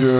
Yeah.